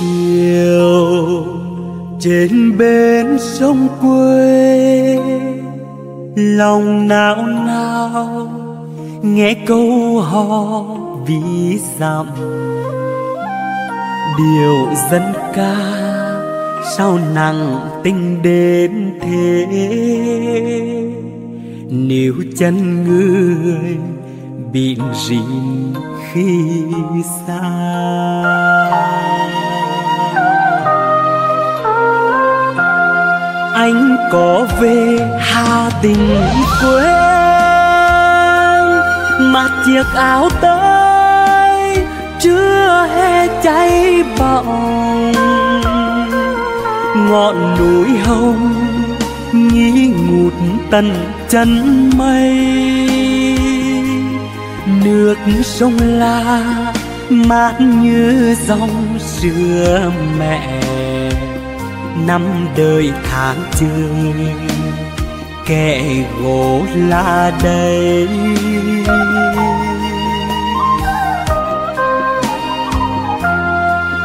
chiều trên bến sông quê, lòng nao nao nghe câu hò ví dặm điệu dân ca sao nặng tình đến thế. Níu chân người bịn rịn khi xa, anh có về Hà Tĩnh quê mặc chiếc áo tới chưa hề cháy bỏng. Ngọn núi hồng nghi ngút tận chân mây, nước sông La mát như dòng sữa mẹ. Năm đời tháng trường kẻ gỗ là đây,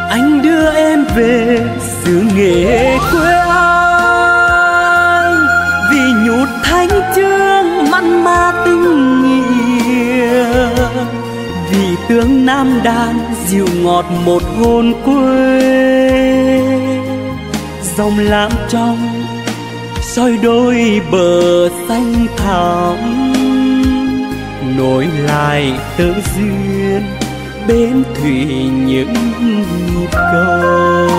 anh đưa em về xứ nghệ quê anh, vì nhụt Thanh Chương mặn mà tình nghĩa, vì tướng Nam Đàn dịu ngọt một hồn quê. Dòng lam trong soi đôi bờ xanh thẳm, nối lại tơ duyên Bến Thuỷ những nhịp cầu.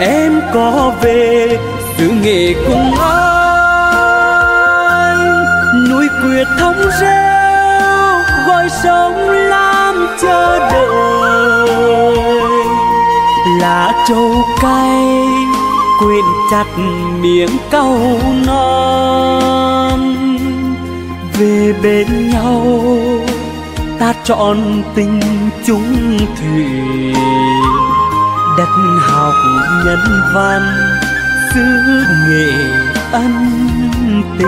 Em có về xứ nghệ cùng anh, núi Quyết thống reo gọi sông Lam chờ đợi. Lá trầu cay quyện chặt miếng cau non, về bên nhau ta trọn tình chung thủy. Đất học nhân văn xứ nghệ ân tình,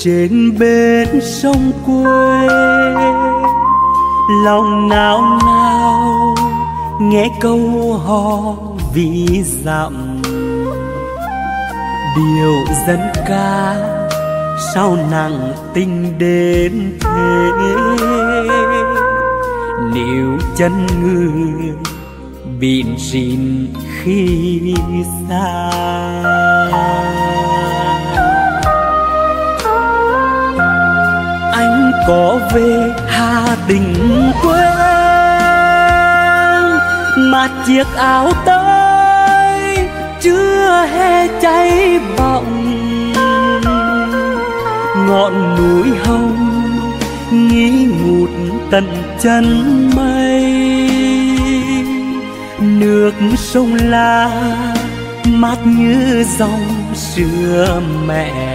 trên bến sông quê lòng nao nao nghe câu hò ví dặm điệu dân ca sao nặng tình đến thế. Níu chân người bịn rịn khi xa, có về Hà Tĩnh quê mà chiếc áo tới chưa hề cháy bỏng. Ngọn núi hồng nghi ngút tận chân mây, nước sông La mát như dòng sữa mẹ.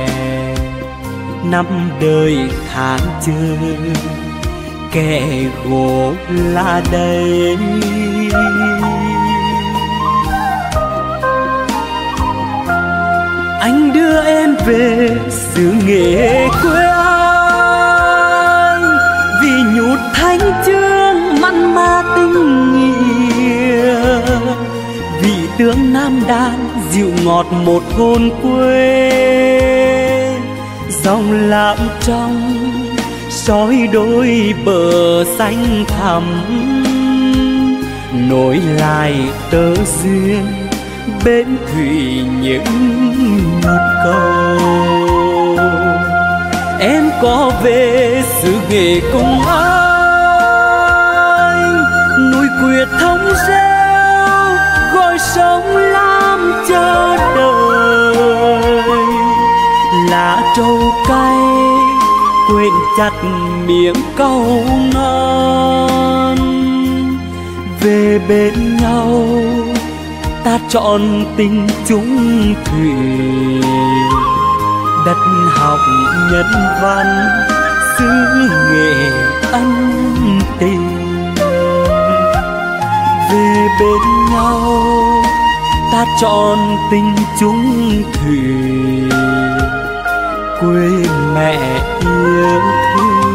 Năm đời tháng trường kẻ gỗ là đây, anh đưa em về xứ nghệ quê anh, vì nhụt Thanh Chương mặn mà tình nghĩa, vì tướng Nam Đàn dịu ngọt một hồn quê. Dòng lam trong soi đôi bờ xanh thẳm, nối lại tơ duyên Bến Thuỷ những nhịp cầu. Em có về xứ nghệ cùng anh, núi Quyết thống reo gọi sông Lam chờ đợi. Lá trầu chặt miệng câu ngon. Về bên nhau ta chọn tình chung thủy, đất học nhân văn xứ nghệ ân tình. Về bên nhau ta chọn tình chung thủy, quê mẹ yêu thương.